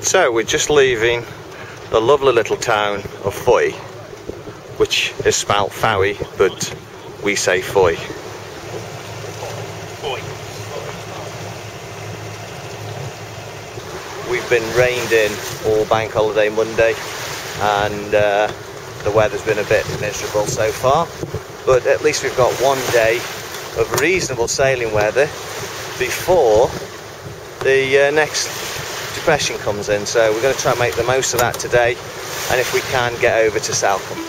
So we're just leaving the lovely little town of Fowey, which is spelt Fowey, but we say Fowey. We've been rained in all Bank Holiday Monday, and the weather's been a bit miserable so far, but at least we've got one day of reasonable sailing weather before the next depression comes in, so we're going to try and make the most of that today, and if we can, get over to Salcombe.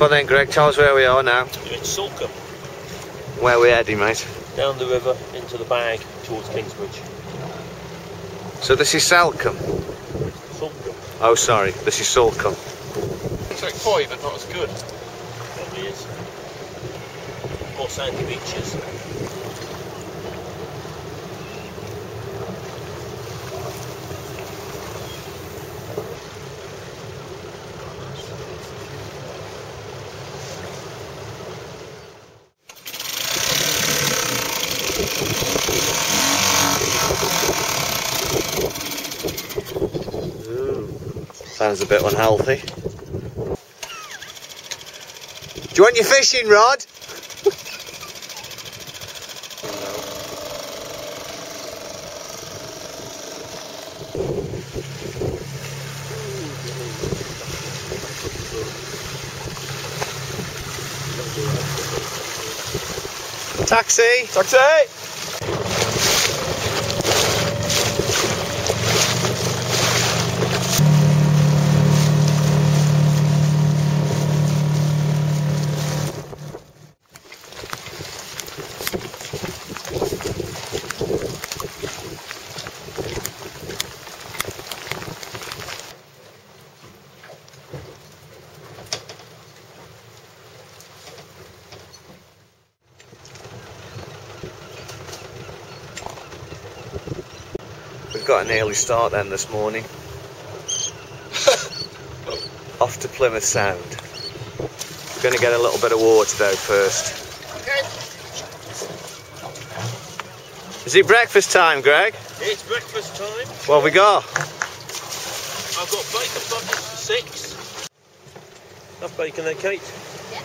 Well then, Greg, tell us where we are now. You're in Salcombe. Where are we heading, mate? Down the river, into the bag, towards Kingsbridge. So this is Salcombe? Salcombe. Oh, sorry, this is Salcombe. It's like Fowey, but not as good. Probably is. More sandy beaches. Sounds a bit unhealthy. Do you want your fishing rod? Taxi! Taxi! Got an early start then this morning. Off to Plymouth Sound. We're going to get a little bit of water though first. Okay. Is it breakfast time, Greg? It's breakfast time. What have we got? I've got bacon buckets for 6. Enough bacon there, Kate? Yeah.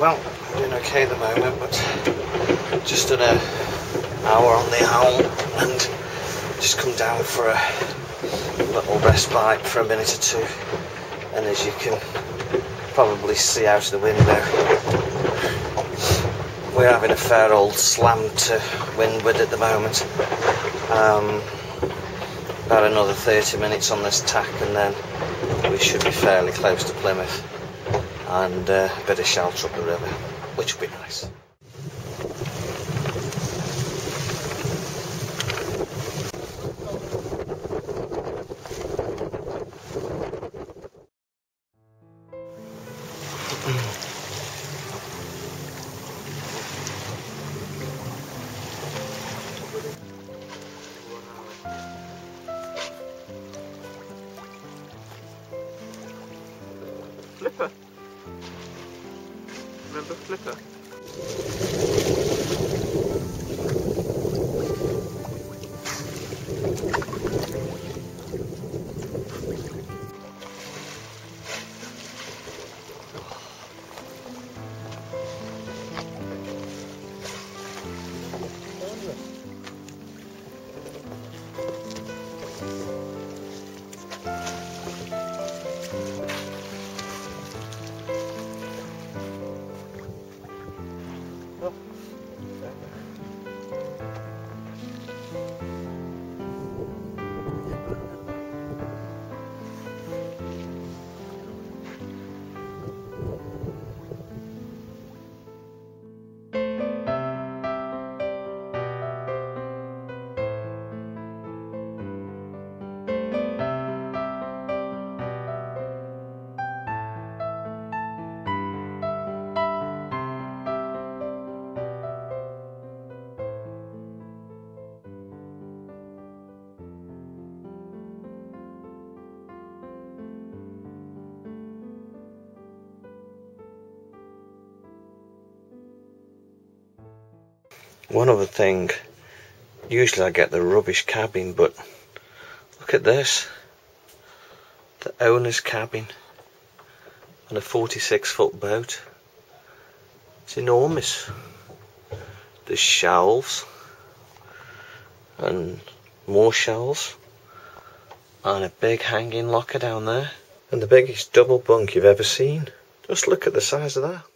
Well, I'm doing okay at the moment, but just done an hour on the helm and just come down for a little respite for a minute or two. And as you can probably see out of the window, we're having a fair old slam to windward at the moment. About another 30 minutes on this tack and then we should be fairly close to Plymouth and a bit of shelter up the river, which would be nice. Flipper. Remember Flipper? One other thing, usually I get the rubbish cabin, but look at this, the owner's cabin on a 46-foot boat. It's enormous. There's shelves and more shelves and a big hanging locker down there and the biggest double bunk you've ever seen. Just look at the size of that.